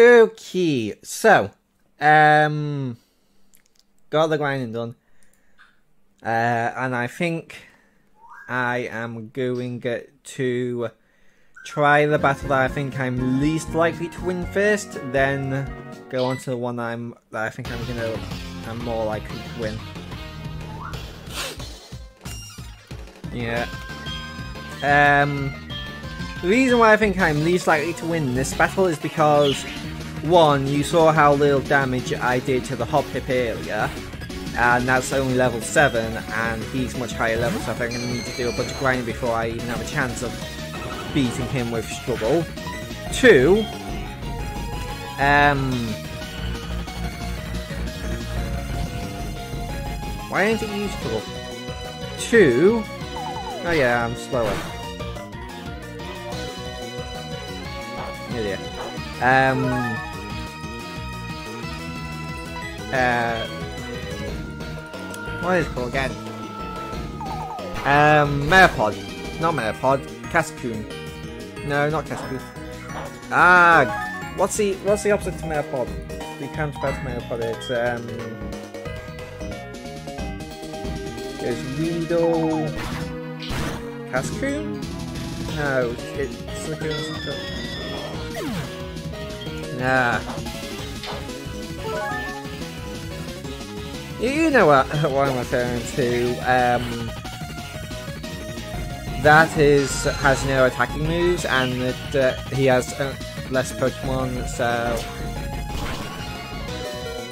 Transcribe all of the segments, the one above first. Okay, so, got the grinding done, and I think I am going to try the battle that I think I'm least likely to win first, then go on to the one that I think I'm more likely to win. Yeah. The reason why I think I'm least likely to win this battle is because, one, you saw how little damage I did to the Hoppip earlier, and that's only level 7, and he's much higher level, so I think I'm going to need to do a bunch of grinding before I even have a chance of beating him with struggle. Two, why ain't it useful? Two, oh yeah, I'm slower. Idiot. What is it called again? Mareepod. Not Mareepod. Cascoon. No, not Cascoon. Ah, what's the opposite to Mareepod? We can't spell Mareepod. It's Weedle. Cascoon? No, it's Silcoon or something. Nah. You know what I'm referring to. That is has no attacking moves, and that he has less Pokemon, so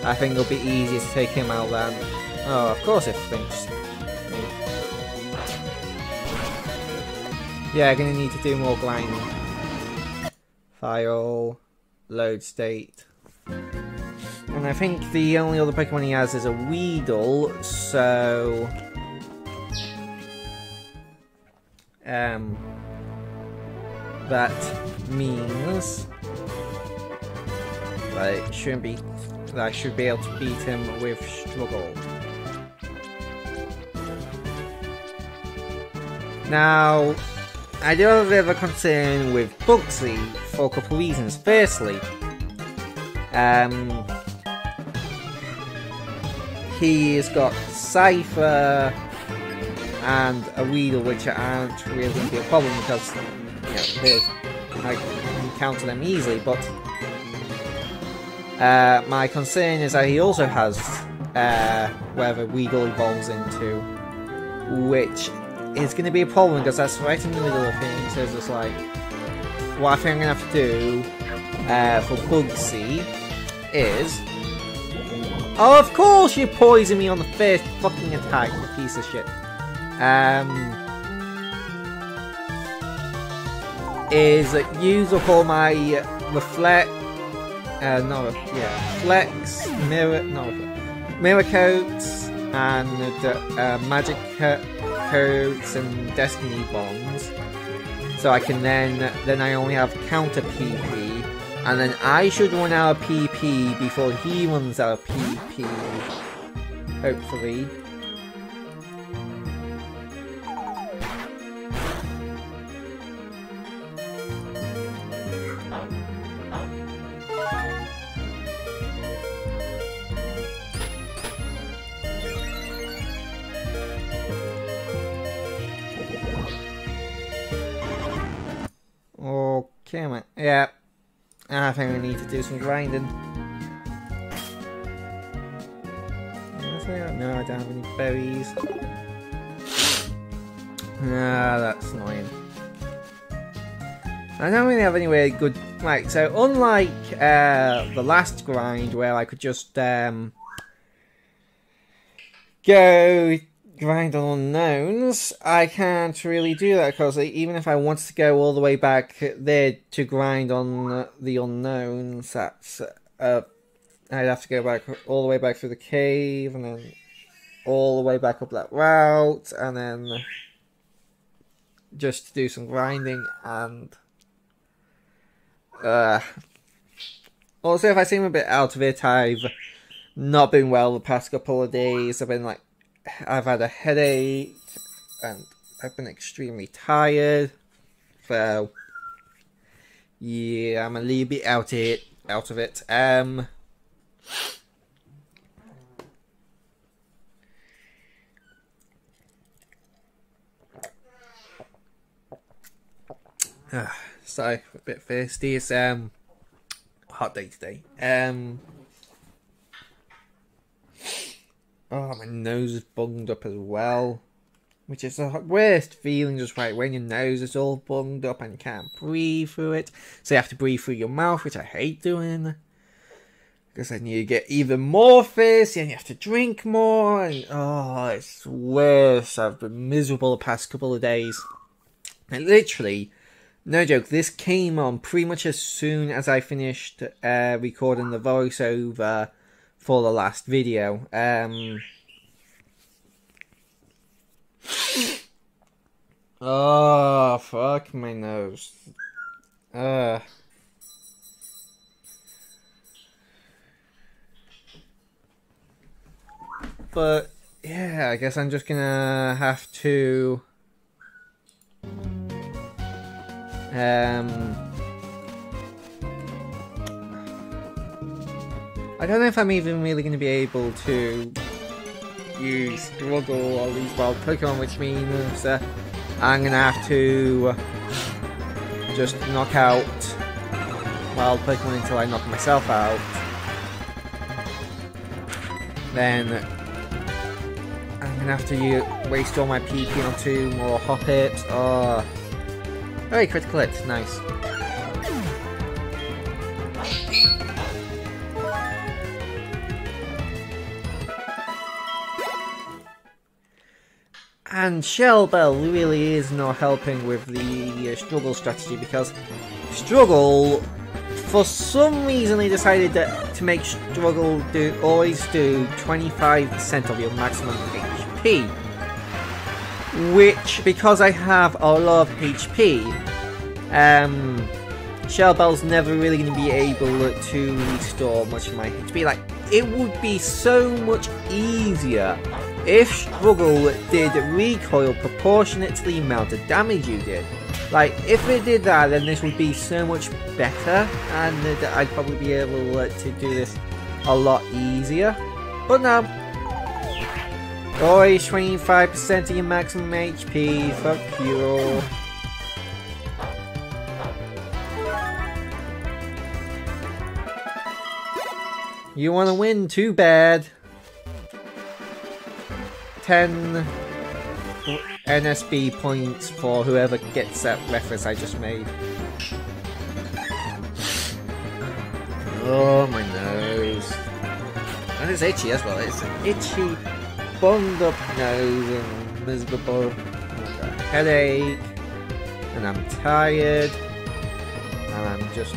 I think it'll be easier to take him out than. Oh, of course it thinks. Yeah, gonna need to do more grinding. File. Load state. And I think the only other Pokemon he has is a Weedle, so that means that it shouldn't be that I should be able to beat him with struggle. Now I do have a bit of a concern with Bugsy for a couple of reasons. Firstly, he's got Cypher and a Weedle, which aren't really going to be a problem because, you know, I can counter them easily, but my concern is that he also has whatever Weedle evolves into, which it's going to be a problem because that's right in the middle of things. So it's just like, what I think I'm going to have to do for Bugsy is, oh, of course you poison me on the first fucking attack, you piece of shit. Is use up all my reflect, flex, mirror coats and magic codes and destiny bombs, so I can then I only have counter PP, and then I should run out of PP before he runs out of PP, hopefully. Yeah, I think we need to do some grinding. No, I don't have any berries. Ah, that's annoying. I don't really have anywhere good. Right, so unlike the last grind where I could just go grind on unknowns, I can't really do that because even if I wanted to go all the way back there to grind on the unknowns, that's I'd have to go back all the way back through the cave and then all the way back up that route and then just do some grinding. And also, if I seem a bit out of it, I've not been well the past couple of days. I've been like, I've had a headache, and I've been extremely tired, so yeah, I'm a little bit out of it. out of it. Sorry, a bit thirsty. It's a hot day today. Oh, my nose is bunged up as well, which is the worst feeling, just right when your nose is all bunged up and can't breathe through it. So you have to breathe through your mouth, which I hate doing, because then you get even more thirsty and you have to drink more. And oh, it's worse. I've been miserable the past couple of days. And literally, no joke, this came on pretty much as soon as I finished recording the voiceover for the last video. Oh, fuck my nose. But yeah, I guess I'm just gonna have to I don't know if I'm even really going to be able to use Struggle or these wild Pokemon, which means I'm going to have to just knock out wild Pokemon until I knock myself out. Then I'm going to have to waste all my PP on 2 more Hoppips. Oh, very critical hit, nice. And Shell Bell really is not helping with the Struggle strategy, because Struggle, for some reason, they decided that to make Struggle always do 25% of your maximum HP. Which, because I have a lot of HP, Shell Bell's never really going to be able to restore much of my HP. Like, it would be so much easier if Struggle did recoil proportionate to the amount of damage you did. Like, if it did that, then this would be so much better, and I'd probably be able to do this a lot easier. But no. Always 25% of your maximum HP, fuck you all. You wanna win? Too bad. 10 NSB points for whoever gets that reference I just made. Oh, my nose. And it's itchy as well. It's an itchy, bunged up nose and miserable. I've got a headache. And I'm tired. And I'm just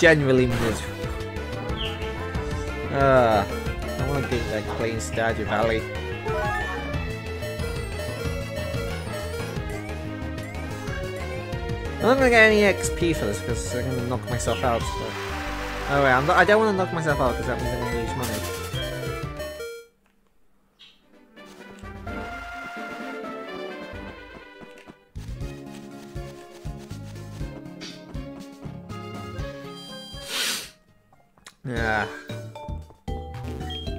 generally miserable. I want to get that clean Stardew Valley. I'm not going to get any XP for this because I'm going to knock myself out. But... oh, wait, I don't want to knock myself out because that means I'm going to lose money. Yeah.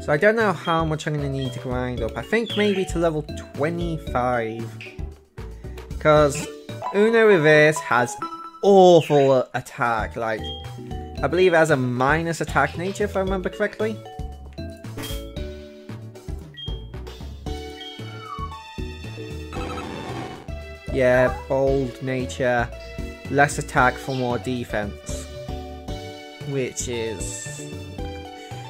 So I don't know how much I'm going to need to grind up. I think maybe to level 25. Because Uno Reverse has awful attack. Like, I believe it has a minus attack nature if I remember correctly. Yeah, bold nature. Less attack for more defense. Which is...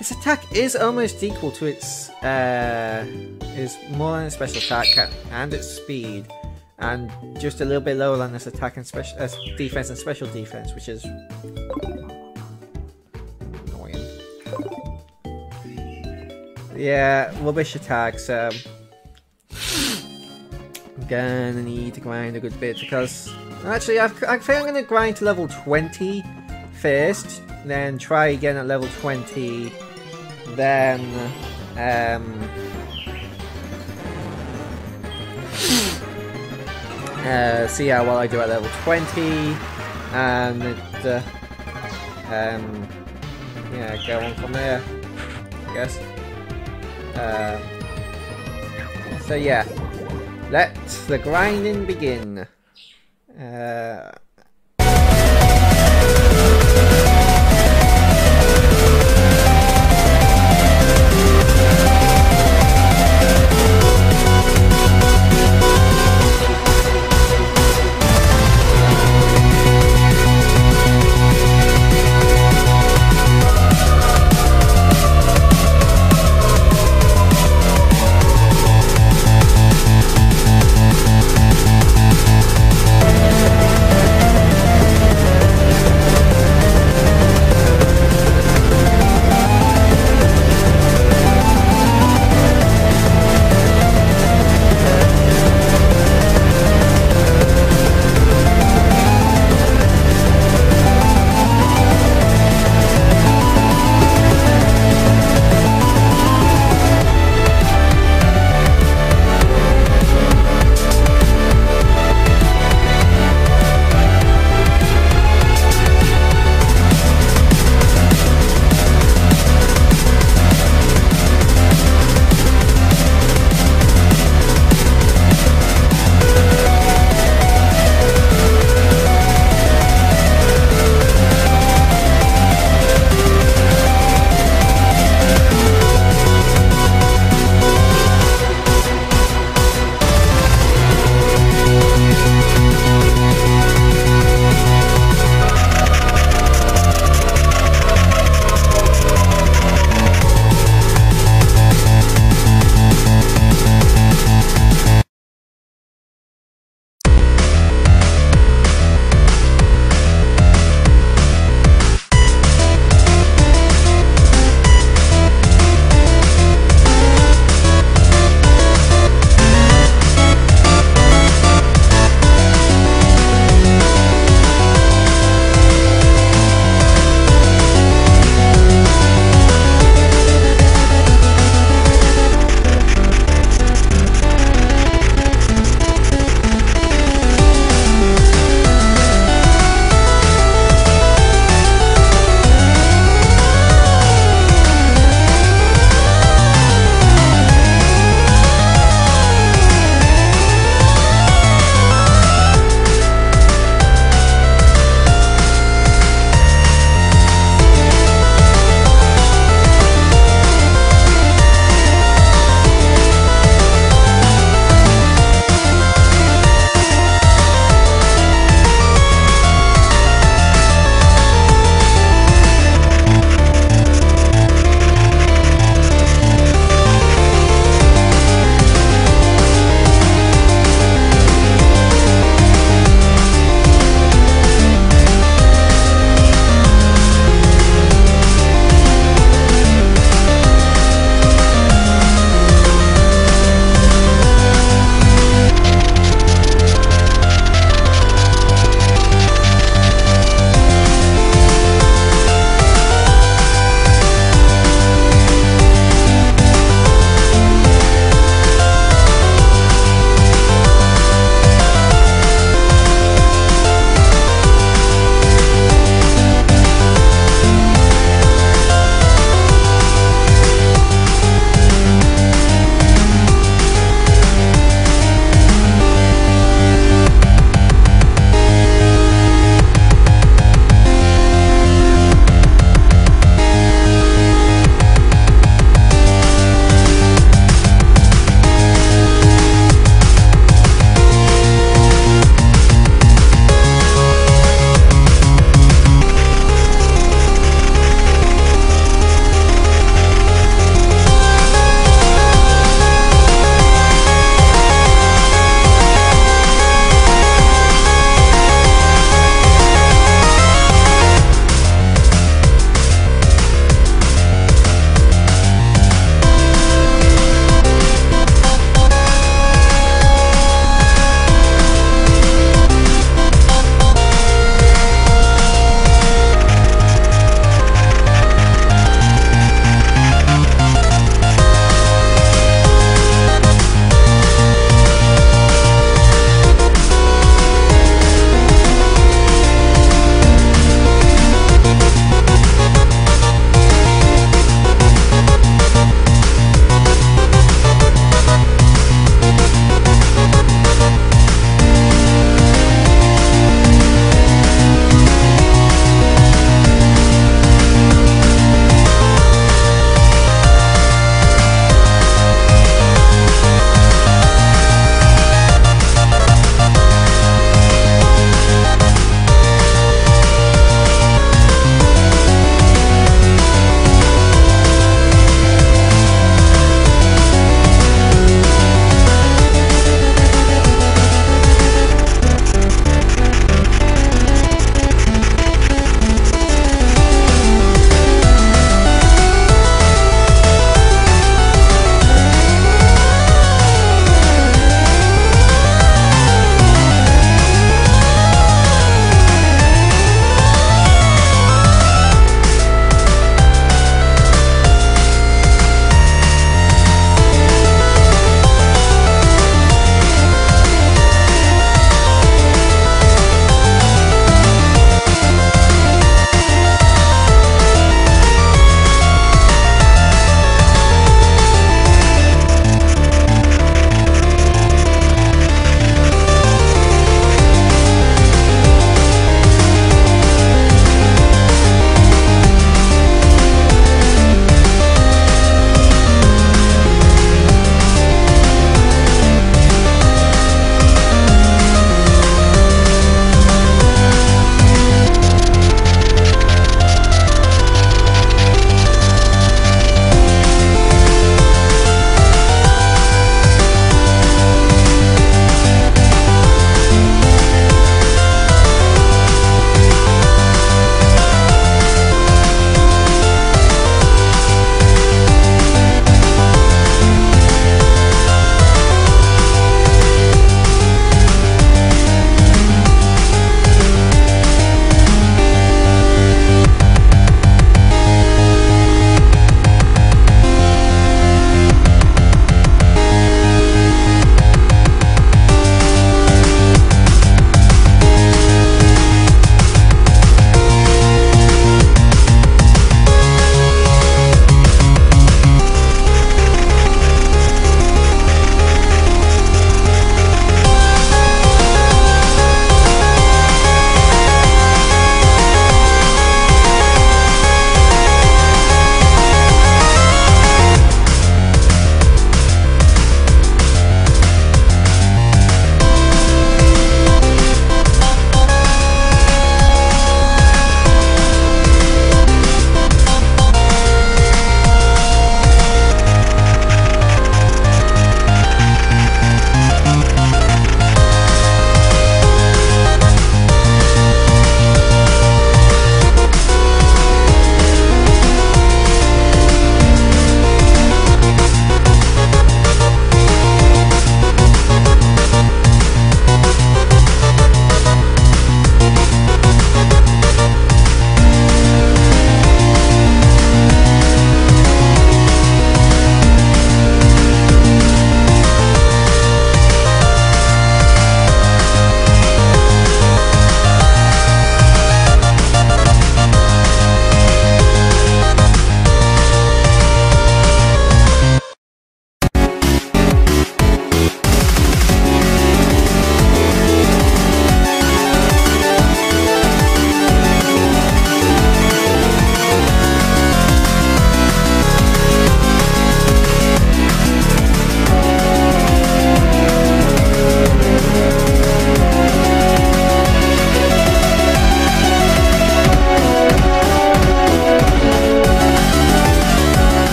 its attack is almost equal to its more than its special attack and its speed, and just a little bit lower than its attack and special defense and special defense, which is annoying. Yeah, rubbish attacks. I'm gonna need to grind a good bit because actually I think I'm gonna grind to level 20 first, then try again at level 20. Then, see how well I do at level 20, and yeah, go on from there, I guess. So yeah, let the grinding begin.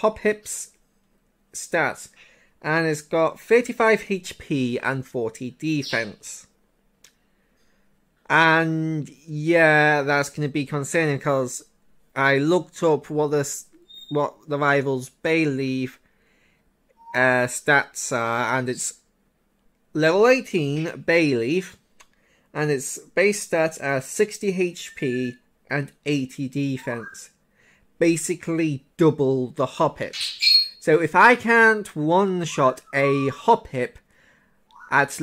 Hoppip's stats, and it's got 35 HP and 40 defense. And yeah, that's going to be concerning because I looked up what the rival's Bayleef stats are, and it's level 18 Bayleef, and its base stats are 60 HP and 80 defense, basically double the Hoppip. So if I can't one-shot a Hoppip at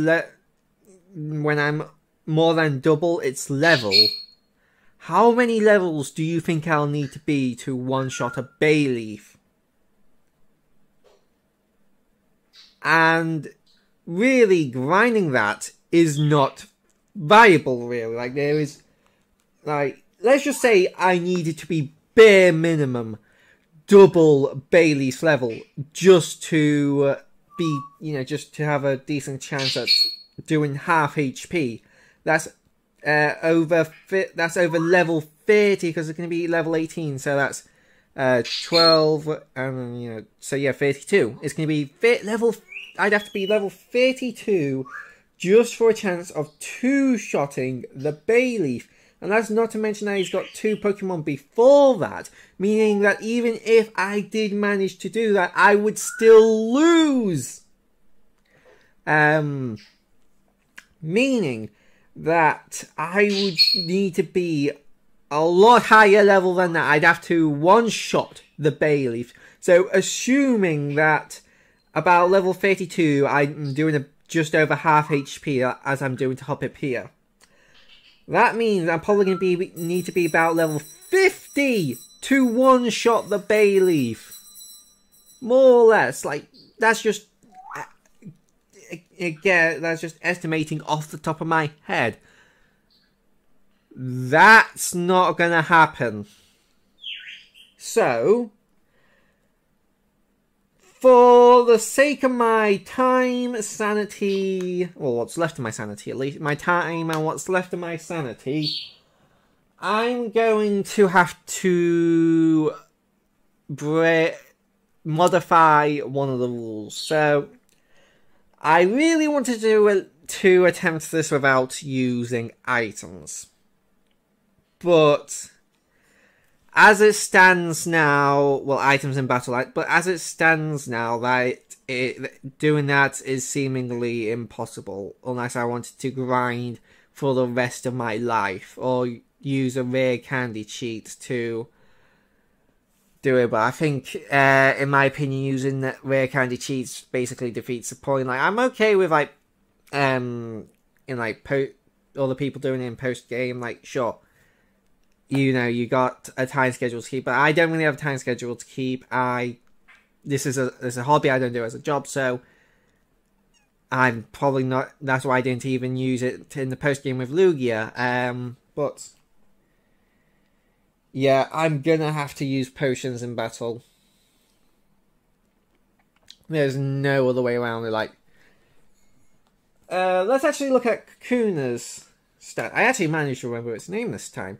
when I'm more than double its level, how many levels do you think I'll need to be to one-shot a Bayleef? And really, grinding that is not viable, really. Like, there is, like, let's just say I needed to be bare minimum double Bayleef's level just to be, you know, just to have a decent chance at doing half HP. That's over level 30 because it's going to be level 18, so that's 12, and you know, so yeah, 32. It's going to be I'd have to be level 32 just for a chance of two-shotting the Bayleef. And that's not to mention that he's got two Pokemon before that, meaning that even if I did manage to do that, I would still lose. Meaning that I would need to be a lot higher level than that. I'd have to one-shot the Bayleef. So assuming that about level 32, I'm doing just over half HP as I'm doing to Hoppip here. That means I'm probably going to need to be about level 50 to one-shot the Bayleef. More or less. Like, that's just, again, that's just estimating off the top of my head. That's not going to happen. So, for the sake of my time, sanity, well, what's left of my sanity at least, my time and what's left of my sanity, I'm going to have to modify one of the rules. So, I really want to do to attempt this without using items. But as it stands now, well, items in battle, but as it stands now, doing that is seemingly impossible, unless I wanted to grind for the rest of my life, or use a rare candy cheat to do it. But I think, in my opinion, using that rare candy cheats basically defeats the point. Like, I'm okay with, like, in, like, other people doing it in post-game, like, sure. You know, you got a time schedule to keep, but I don't really have a time schedule to keep. This is a hobby I don't do as a job, so I'm probably not. That's why I didn't even use it in the post game with Lugia. But yeah, I'm gonna have to use potions in battle. There's no other way around it. Like, let's actually look at Kakuna's stat. I actually managed to remember its name this time.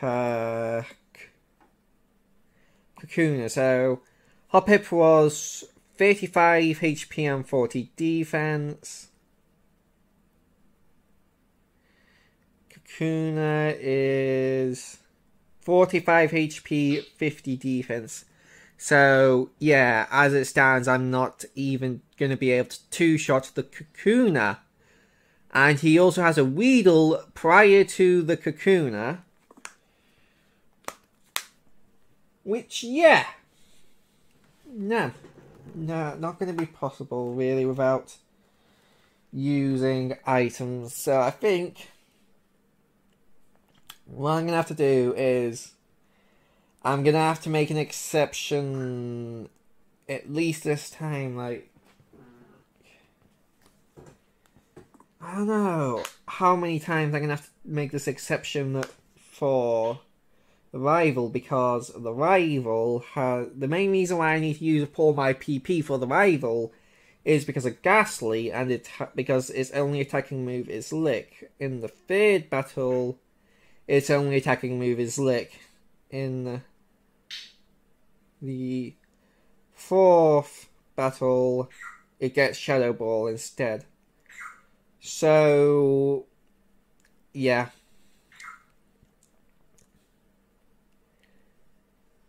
Kakuna. So, Hoppip was 35 HP and 40 defense. Kakuna is 45 HP, 50 defense. So, yeah, as it stands, I'm not even going to be able to two-shot the Kakuna. And he also has a Weedle prior to the Kakuna. Which, yeah, no, not going to be possible, really, without using items. So I think what I'm going to have to do is I'm going to have to make an exception, at least this time. Like, I don't know how many times I'm going to have to make this exception for the rival, because the rival has, the main reason why I need to use up all my PP for the rival is because of Gastly, and because its only attacking move is Lick. In the third battle, its only attacking move is Lick. In the fourth battle, it gets Shadow Ball instead. So, yeah.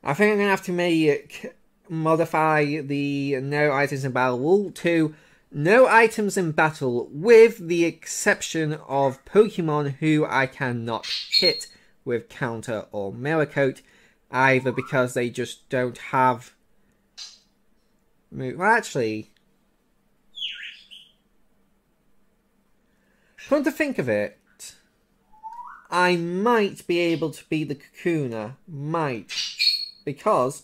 I think I'm going to have to modify the no items in battle rule to no items in battle with the exception of Pokemon who I cannot hit with Counter or Mirror Coat, either because they just don't have... Well, actually... Come to think of it, I might be able to be the Kakuna. Might. Because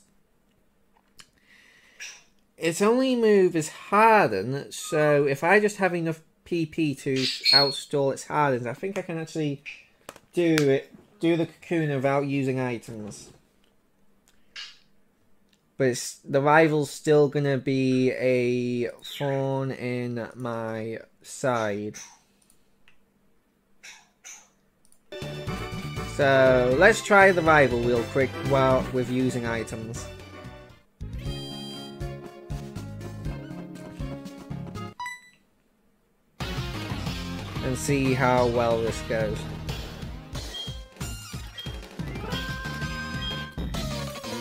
its only move is Harden, so if I just have enough PP to outstall its Hardens, I think I can actually do it, do the Kakuna without using items. But it's, the rival's still going to be a thorn in my side. So let's try the rival real quick while with using items. And see how well this goes.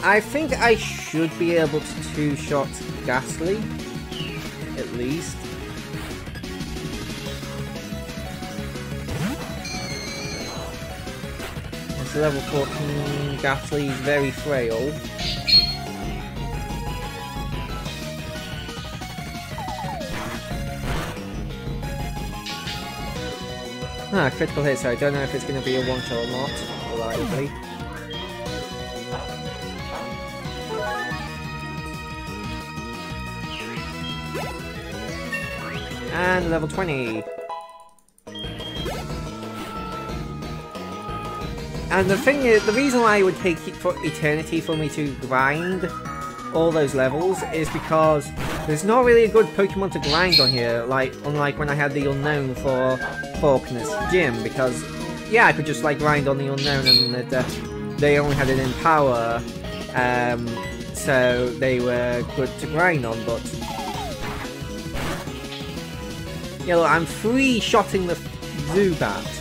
I think I should be able to two-shot Gastly, at least. Level 14, Gastly's very frail. Ah, critical hit, so I don't know if it's going to be a one-shot or not, likely. And level 20. And the thing is, the reason why it would take for eternity for me to grind all those levels is because there's not really a good Pokemon to grind on here, like, unlike when I had the unknown for Faulkner's Gym, because, yeah, I could just, like, grind on the unknown, and it, they only had it in power, so they were good to grind on, but... Yeah, look, I'm free-shotting the Zubat.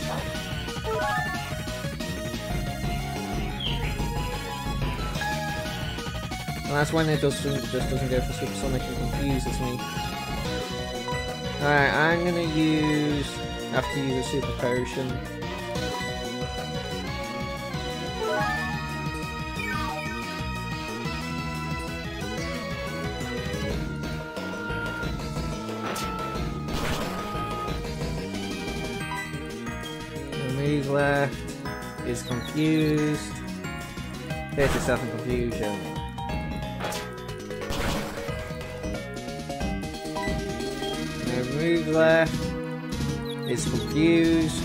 That's when it just doesn't go for Supersonic and confuses me. Alright, I'm gonna use... have to use a Super Potion. The move left is confused. Hit yourself in confusion. Move left is confused.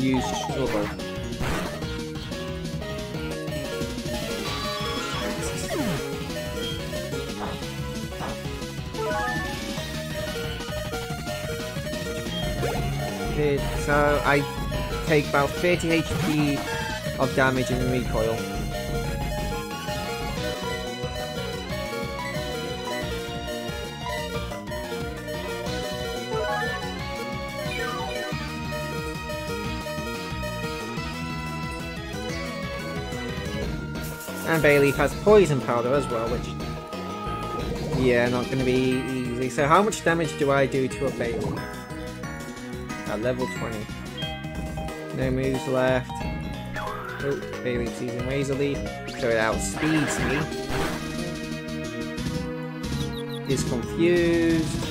Use struggle. So I take about 30 HP of damage in the recoil. And Bayleef has poison powder as well, which, yeah, not going to be easy. So how much damage do I do to a Bayleef? At level 20. No moves left. Oh, Bayleef's using Razor Leaf, so it outspeeds me. Is confused.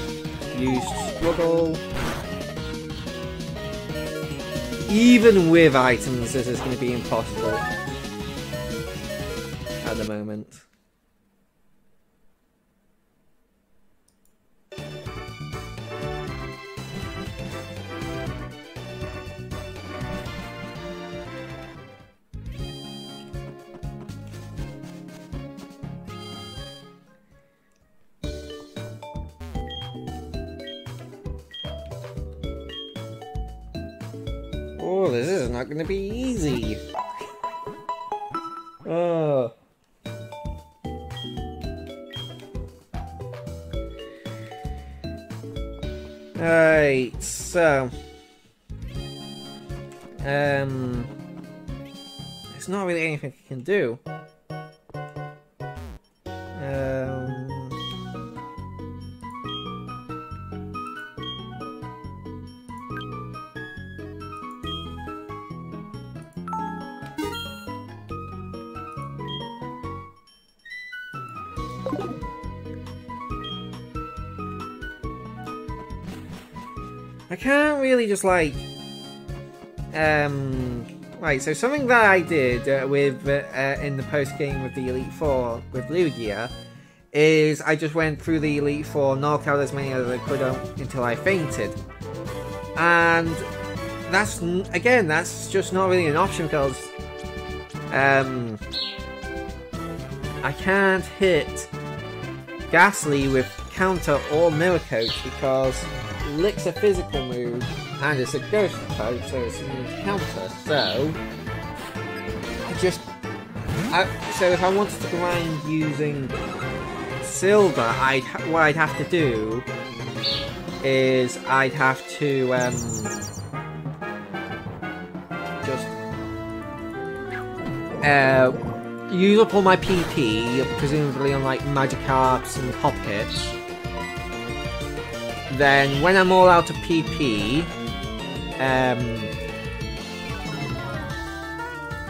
Used struggle. Even with items, this is going to be impossible. At the moment. Oh, this is not going to be easy. Oh. Alright, so... there's not really anything I can do. I can't really just right, so something that I did in the post-game with the Elite Four with Lugia is I just went through the Elite Four, knocked out as many as I could until I fainted. And that's, again, that's just not really an option because I can't hit Gastly with Counter or Mirror Coat because Lick's a physical move, and it's a ghost type, so it's a counter, so... so if I wanted to grind using Silver, what I'd have to do is I'd have to, use up all my PP, presumably on, like, Magikarps and Hoppips. Then, when I'm all out of PP,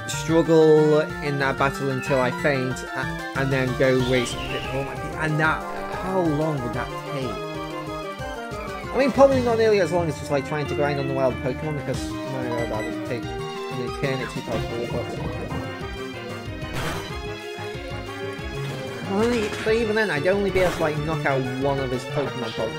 struggle in that battle until I faint, and then go waste all my PP. And that, how long would that take? I mean, probably not nearly as long as just like trying to grind on the wild Pokemon, because no, that would take an eternity probably. But even then, I'd only be able to like knock out one of his Pokemon probably.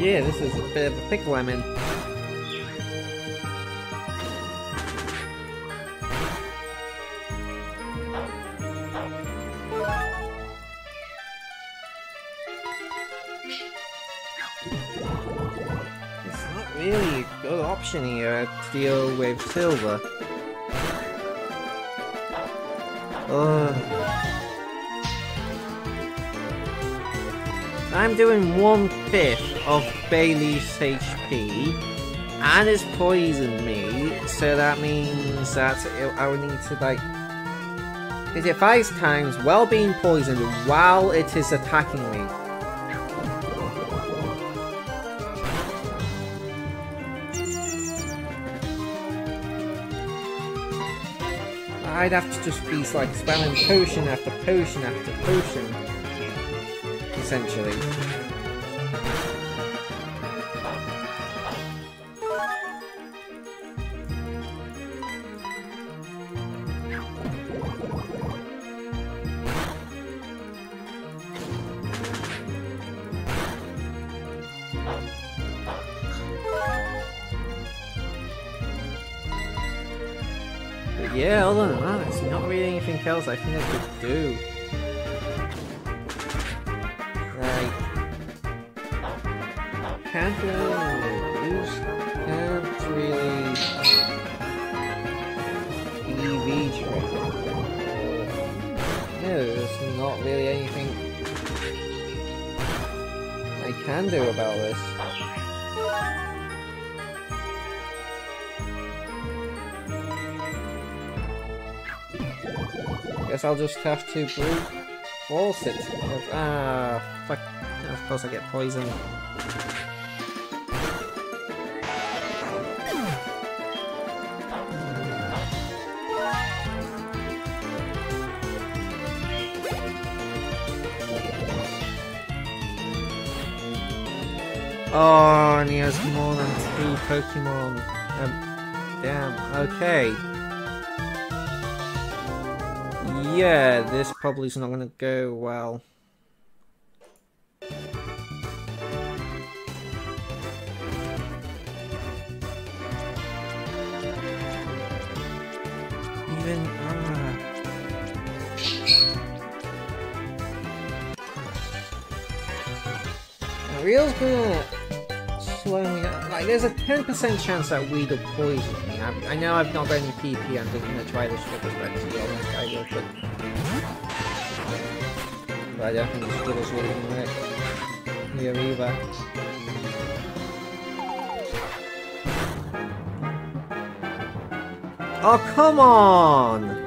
Yeah, this is a bit of a pickle I'm in. It's not really a good option here to deal with Silver. I'm doing 1/5 of Bayleef's HP, and it's poisoned me, so that means that I would need to, like, hit it 5 times while being poisoned while it is attacking me. I'd have to just be, like, spamming potion after potion after potion, essentially. Yeah, other than that, it's not really anything else I think I could do. Like, can't really lose, can't really EV trade. Yeah, there's not really anything I can do about this. Guess I'll just have to brute force it. Ah, fuck. Of course I get poisoned. Oh, and he has more than 2 Pokemon. damn. Okay. Yeah, this probably is not going to go well. Even... Real's gonna slow me down. Like, there's a 10% chance that Weedle poisons me. I know I've not got any PP. I'm just gonna try this with the red to be honest. I will, but I don't think this Weedle's really gonna work here either. Oh, come on!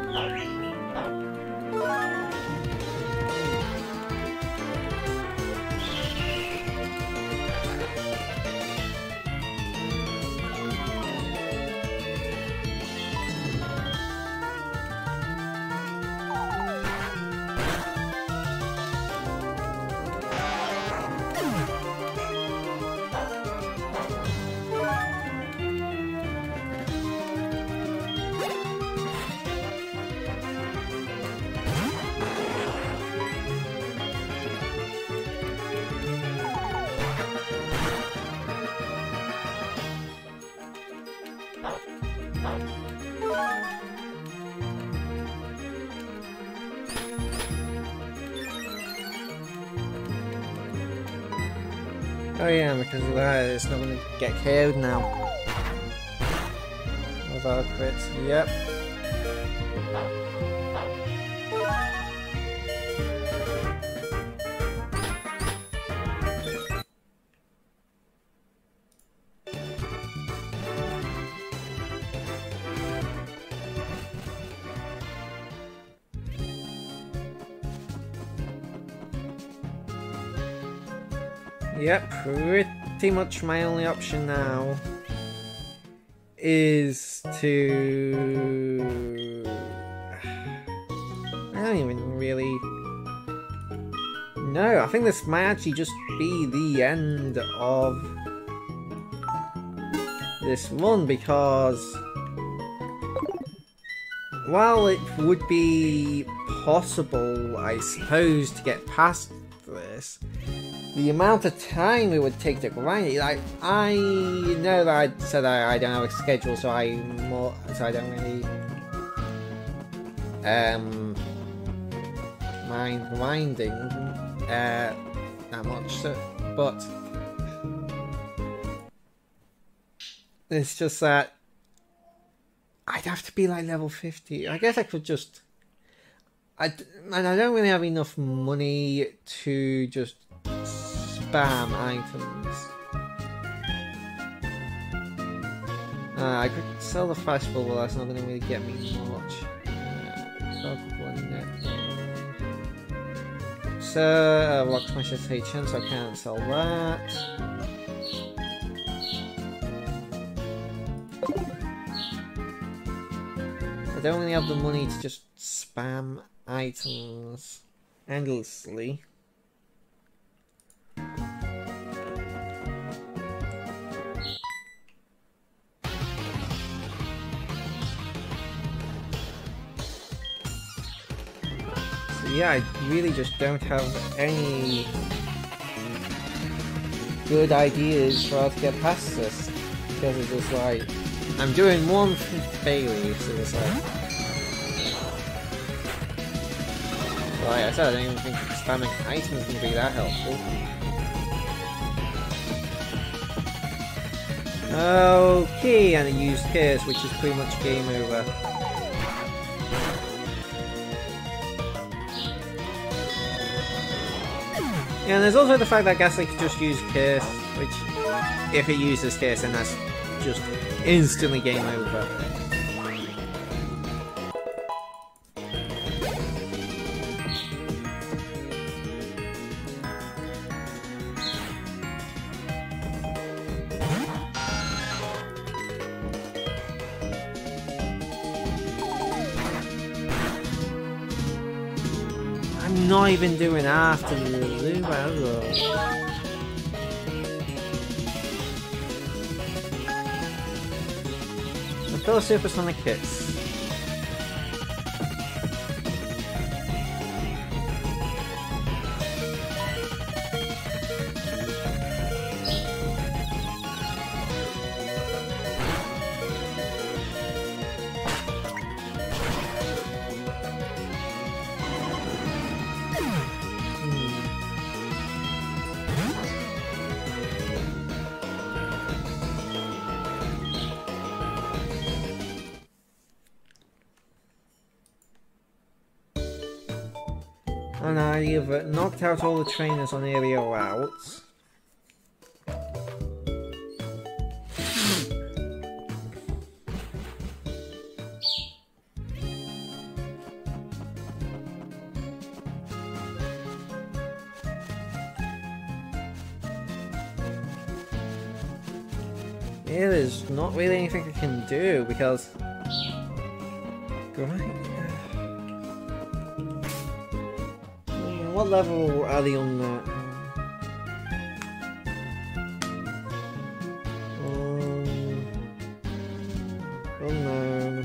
Oh yeah, because it's not going to get KO'd now. With our crit, yep. Yep, pretty much my only option now is to... I don't even really... No, I think this might actually just be the end of this run, because while it would be possible, I suppose, to get past this, the amount of time it would take to grind it, like, I know that I said I don't have a schedule, so I don't really mind grinding that much. So, but it's just that I'd have to be like level 50. I guess I could just, and I don't really have enough money to just spam items. I could sell the fastball, but that's not going to really get me much. So, Rock Smash is HM, so I can't sell that. I don't really have the money to just spam items endlessly. Yeah, I really just don't have any good ideas for how to get past this, because it's just like, I'm doing one Bayleef, so it's like I said, I don't even think spamming items can be that helpful. Okay, and I used Curse, which is pretty much game over. Yeah, and there's also the fact that Gastly could just use Curse, which, if it uses Curse, then that's just instantly game over. I'm not even doing after the Zubat. I Phil Supersonic hits. And I've knocked out all the trainers on area routes. There is not really anything I can do because... Great. What level are they on that? Unknown.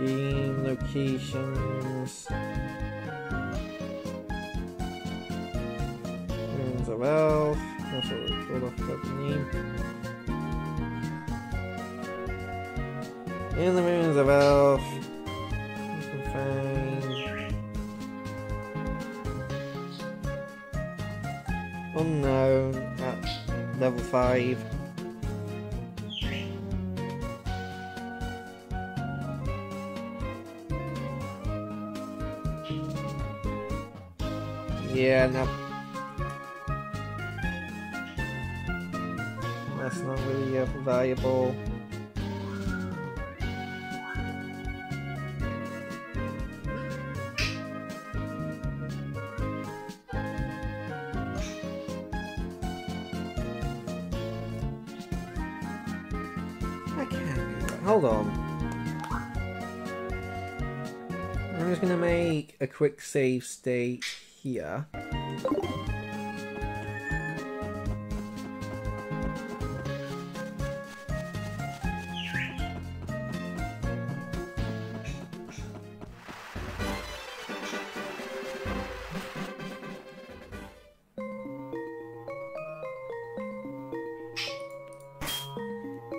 Game locations. Ruins of Alph. That's what we called off that name. In the Ruins of Alph. Unknown at level 5. Yeah, no. That's not really valuable. Hold on. I'm just gonna make a quick save state here.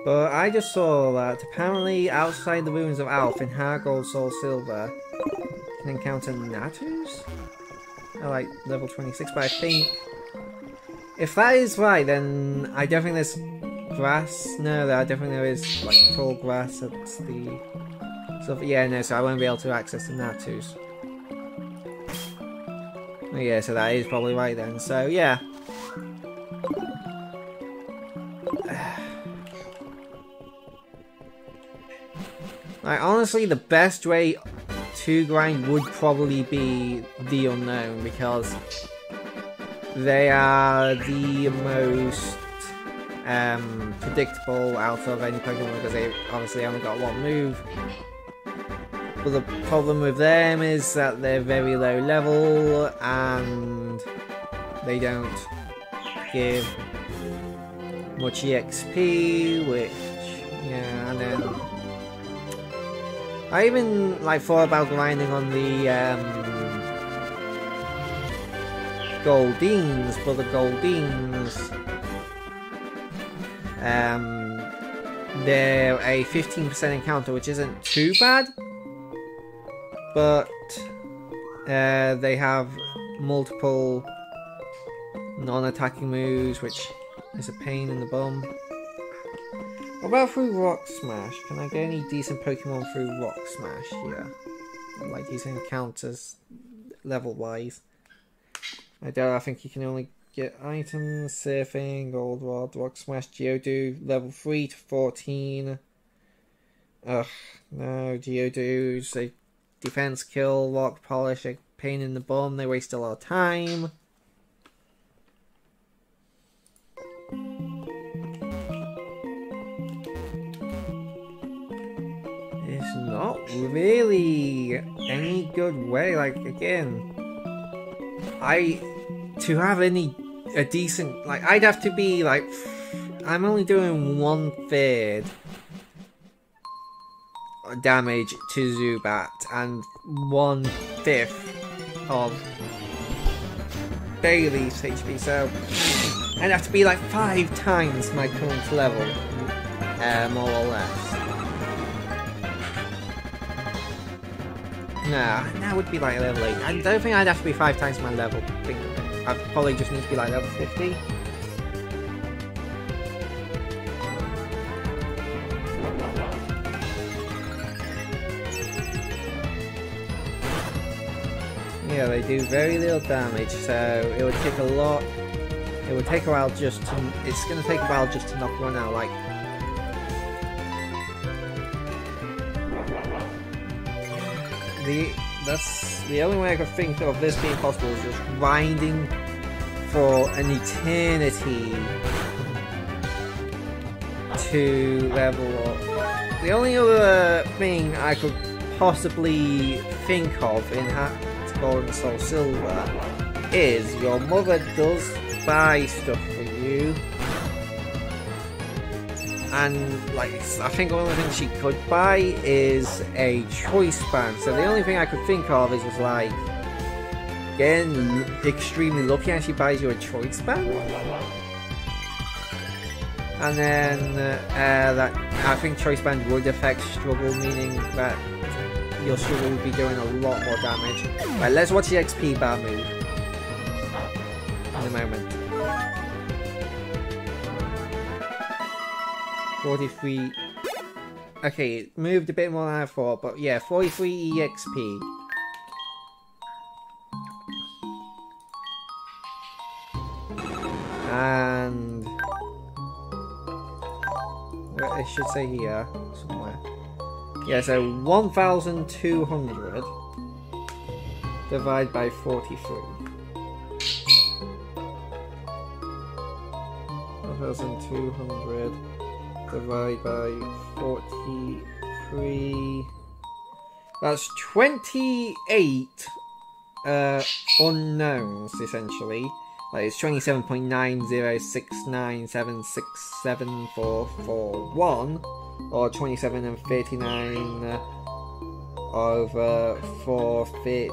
But I just saw that apparently outside the Ruins of Alph in Heart Gold Soul Silver you can encounter Nattus at like level 26, but I think if that is right then I don't think there's grass. No, I don't think there is like tall grass at the silver. Yeah, no, so I won't be able to access the Nattus. Yeah, so that is probably right then, so yeah. Like, honestly, the best way to grind would probably be the unknown, because they are the most predictable out of any Pokemon, because they obviously only got one move. But the problem with them is that they're very low level, and they don't give much EXP, which, yeah, and then... I even like thought about grinding on the Goldeens, but the Goldeens, they're a 15% encounter, which isn't too bad, but they have multiple non-attacking moves, which is a pain in the bum. What about through Rock Smash? Can I get any decent Pokemon through Rock Smash here? Like decent encounters, level-wise. I think you can only get items, Surfing, Goldrod, Rock Smash, Geodude, level 3 to 14. Ugh, no, Geodudes, they defense kill, rock polish, a pain in the bum, they waste a lot of time. Not really any good way, like, again, to have any, a decent, like, I'd have to be, like, I'm only doing 1/3 damage to Zubat and 1/5 of Bayleef's HP, so I'd have to be like 5 times my current level, more or less. Nah, that would be like level 8. I don't think I'd have to be 5 times my level. I think I'd probably just need to be like level 50. Yeah, they do very little damage, so it would take a lot. It would take a while just to. It's going to take a while just to knock one out, like. That's the only way I could think of this being possible is just grinding for an eternity to level up. The only other thing I could possibly think of in Heart Gold Soul Silver is your mother does buy stuff for you, and like I think the only thing she could buy is a choice band, so the only thing I could think of is just like getting extremely lucky and she buys you a choice band, and then that I think choice band would affect struggle, meaning that your struggle would be doing a lot more damage. Right, let's watch the XP bar move in a moment. 43. Okay, it moved a bit more than I thought, but yeah, 43 EXP. And well, it should say here somewhere. Yeah, so 1,200 divided by 43. 1,200. Divide by 43. That's 28 unknowns, essentially. Like it's 27.9069767441, or 27 and 39 over 43.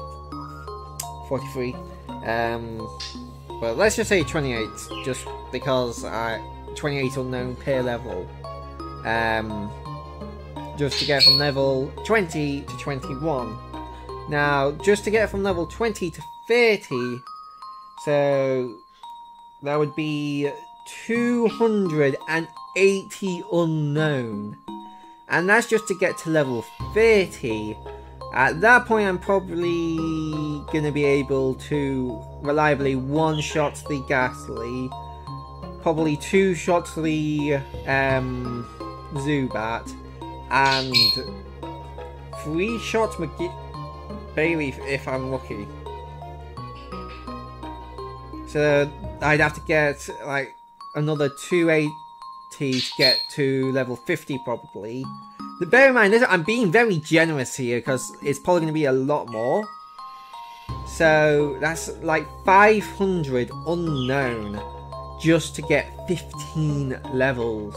But let's just say 28, just because 28 unknown per level. Just to get from level 20 to 21. Now, just to get from level 20 to 30, so that would be 280 unknown. And that's just to get to level 30. At that point, I'm probably going to be able to reliably one-shot the Gastly, probably two-shot the Zubat, and three-shot Bayleef if I'm lucky. So I'd have to get like another 280 to get to level 50 probably. But bear in mind, I'm being very generous here because it's probably going to be a lot more. So that's like 500 unknown just to get 15 levels.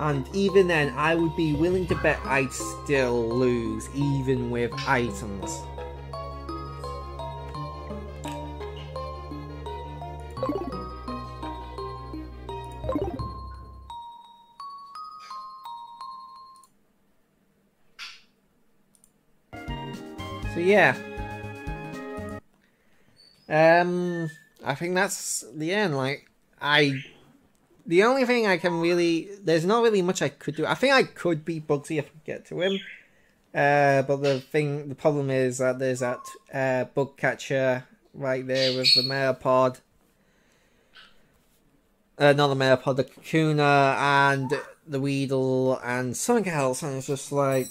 And even then, I would be willing to bet I'd still lose, even with items. So yeah. I think that's the end. Like, the only thing I can really, there's not really much I could do. I think I could beat Bugsy if I get to him, but the problem is that there's that bug catcher right there with the Mareepod, not the Mareepod, the Kakuna and the Weedle and something else, and it's just like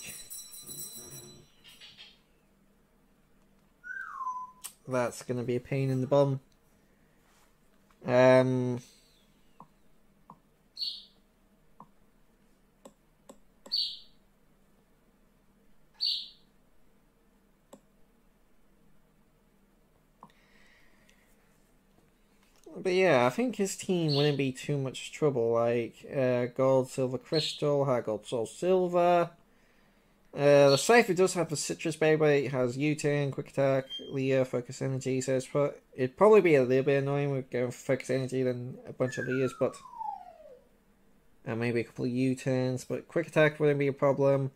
that's gonna be a pain in the bum. But yeah, I think his team wouldn't be too much trouble, like Gold, Silver Crystal, Heart Gold Soul Silver. The Scyther does have a Citrus Beyblade, it has U-turn, Quick Attack, Leer, Focus Energy, so it'd probably be a little bit annoying with going for Focus Energy than a bunch of Leers, but... and maybe a couple of U-turns, but Quick Attack wouldn't be a problem.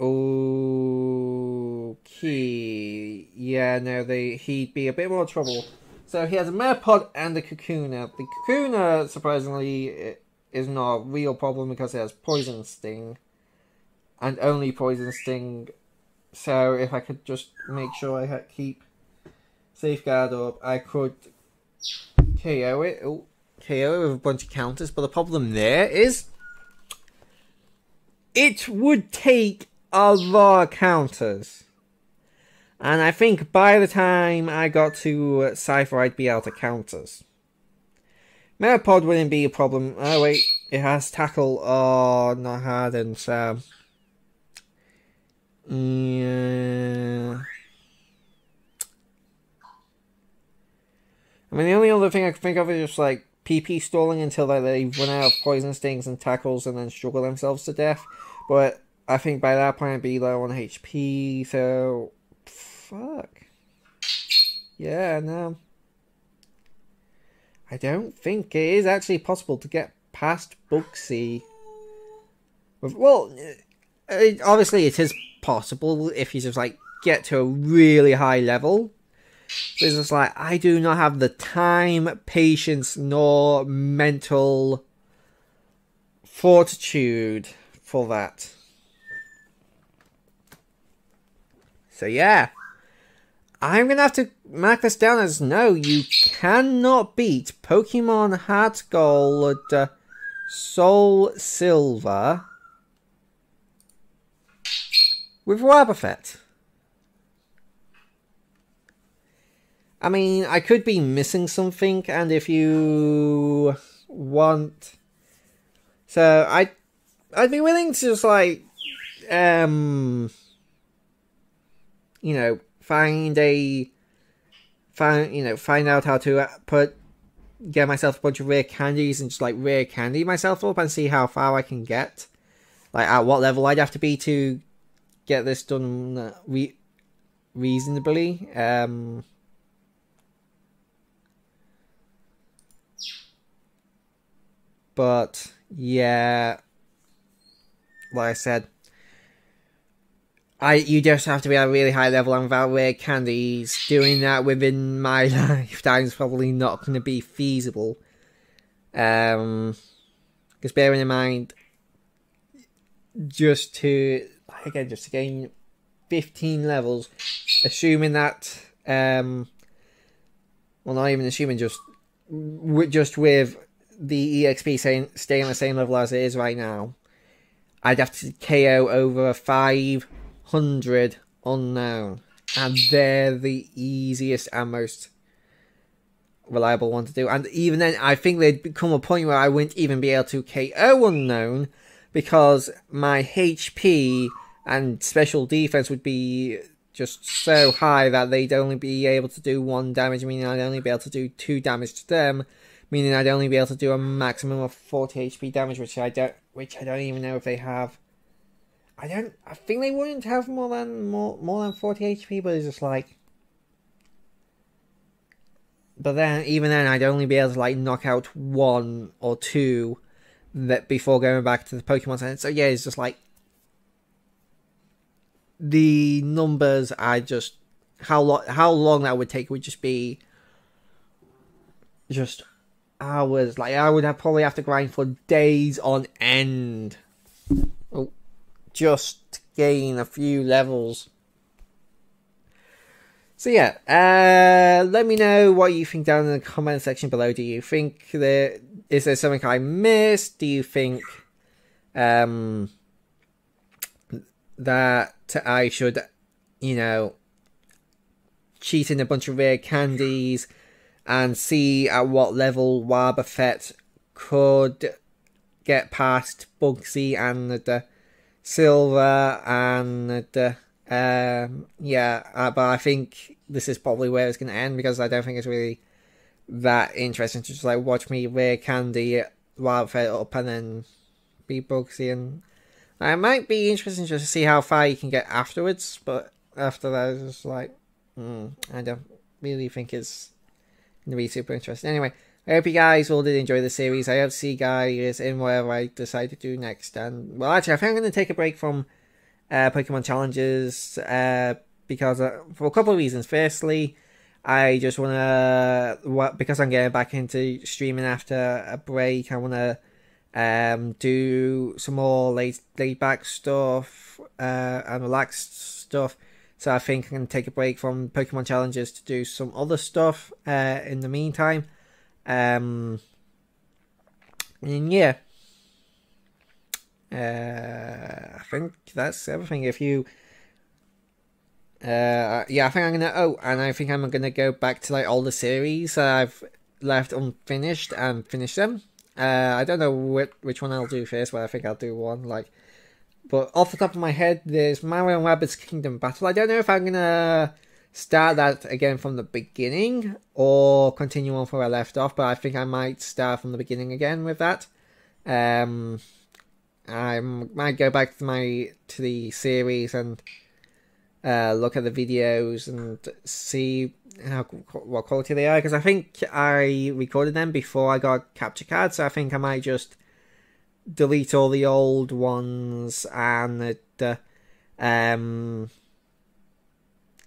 Okay... yeah, no, he'd be a bit more trouble. So he has a Mareepod and a Kakuna. The Kakuna, surprisingly, is not a real problem because it has Poison Sting. And only Poison Sting, so if I could just make sure I keep Safeguard up, I could KO it. Oh, KO it with a bunch of counters, but the problem there is it would take a lot of counters. And I think by the time I got to Cypher, I'd be out of counters. Mareepod wouldn't be a problem. Oh wait, it has Tackle, oh, not Harden, so... yeah. I mean, the only other thing I can think of is just like PP stalling until they run out of Poison Stings and Tackles and then struggle themselves to death. But I think by that point I'd be low on HP, so fuck. Yeah, no. I don't think it is actually possible to get past Bugsy. Well, obviously it is possible if you just like get to a really high level. It's just like I do not have the time, patience, nor mental fortitude for that. So yeah, I'm gonna have to mark this down as no. You cannot beat Pokemon Heart Gold Soul Silver with Wobbuffet. I mean, I could be missing something, and if you want... so, I'd be willing to just, like, you know, find out how to get myself a bunch of rare candies and just, like, rare candy myself up and see how far I can get. Like, at what level I'd have to be to get this done reasonably. But yeah, like I said, you just have to be at a really high level, and without rare candies, doing that within my lifetime is probably not going to be feasible. Because bearing in mind, just to gain 15 levels, assuming that, well, not even assuming, just with the EXP staying the same level as it is right now, I'd have to KO over 500 unknown, and they're the easiest and most reliable one to do. And even then, I think there'd become a point where I wouldn't even be able to KO unknown, because my HP and special defense would be just so high that they'd only be able to do 1 damage, meaning I'd only be able to do 2 damage to them, meaning I'd only be able to do a maximum of 40 HP damage, which I don't even know if they have. I think they wouldn't have more than 40 HP, but it's just like. But then, even then, I'd only be able to like knock out 1 or 2. That before going back to the Pokemon Center. So yeah, it's just like the numbers. How long that would take would just be just hours. Like I would probably have to grind for days on end, just to gain a few levels. So yeah, let me know what you think down in the comment section below. Do you think is there something I missed? Do you think that I should, you know, cheat in a bunch of rare candies and see at what level Wobbuffet could get past Bugsy and Silver and... yeah, but I think this is probably where it's going to end because I don't think it's really that interesting to just like watch me wear candy, wild it up, and then be Bugsy. And it might be interesting just to see how far you can get afterwards, but after that it's just like, I don't really think it's going to be super interesting. Anyway, I hope you guys all did enjoy the series. I hope to see you guys in whatever I decide to do next. And, well, actually, I think I'm going to take a break from Pokemon Challenges because, for a couple of reasons. Firstly, I just want to, because I'm getting back into streaming after a break, I want to do some more laid-back stuff and relaxed stuff. So I think I'm going to take a break from Pokemon Challenges to do some other stuff in the meantime. And yeah, I think that's everything. If you, yeah, I think I'm gonna. Oh, and I think I'm gonna go back to like all the series I've left unfinished and finish them. I don't know which one I'll do first, but I think I'll do one like. But off the top of my head, there's Mario and Rabbit's Kingdom Battle. I don't know if I'm gonna start that again from the beginning or continue on where I left off, but I think I might start from the beginning again with that. I might go back to the series and look at the videos and see what quality they are, because I think I recorded them before I got capture card, so I think I might just delete all the old ones and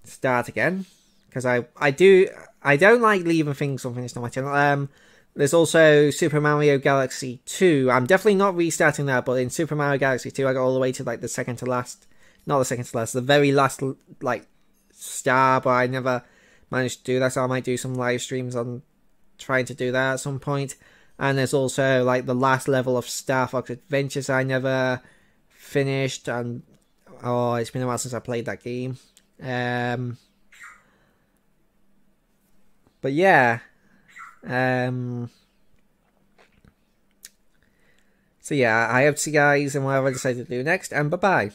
start again, because I don't like leaving things unfinished on my channel. There's also Super Mario Galaxy 2. I'm definitely not restarting that, but in Super Mario Galaxy 2, I got all the way to like the second to last, not the second to last, the very last like star, but I never managed to do that. So I might do some live streams on trying to do that at some point. And there's also like the last level of Star Fox Adventures I never finished, and oh, it's been a while since I played that game. But yeah, so yeah, I hope to see you guys and whatever I decide to do next, and bye bye.